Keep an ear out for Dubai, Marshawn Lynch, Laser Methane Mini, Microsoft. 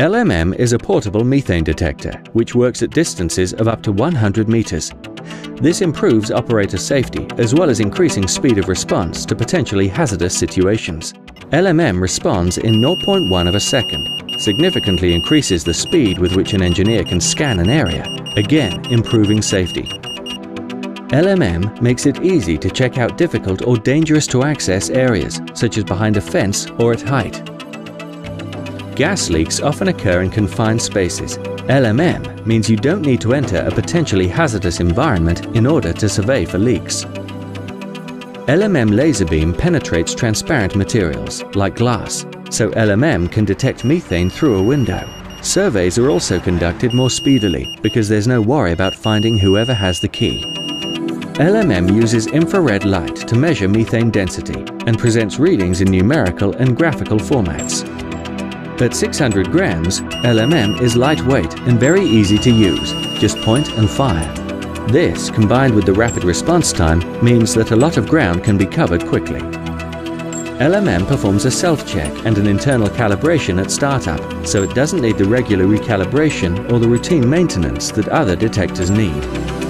LMM is a portable methane detector which works at distances of up to 100 meters. This improves operator safety as well as increasing speed of response to potentially hazardous situations. LMM responds in 0.1 of a second, significantly increases the speed with which an engineer can scan an area, again improving safety. LMM makes it easy to check out difficult or dangerous to access areas, such as behind a fence or at height. Gas leaks often occur in confined spaces. LMM means you don't need to enter a potentially hazardous environment in order to survey for leaks. LMM laser beam penetrates transparent materials, like glass, so LMM can detect methane through a window. Surveys are also conducted more speedily because there's no worry about finding whoever has the key. LMM uses infrared light to measure methane density and presents readings in numerical and graphical formats. At 600 grams, LMM is lightweight and very easy to use, just point and fire. This, combined with the rapid response time, means that a lot of ground can be covered quickly. LMM performs a self-check and an internal calibration at startup, so it doesn't need the regular recalibration or the routine maintenance that other detectors need.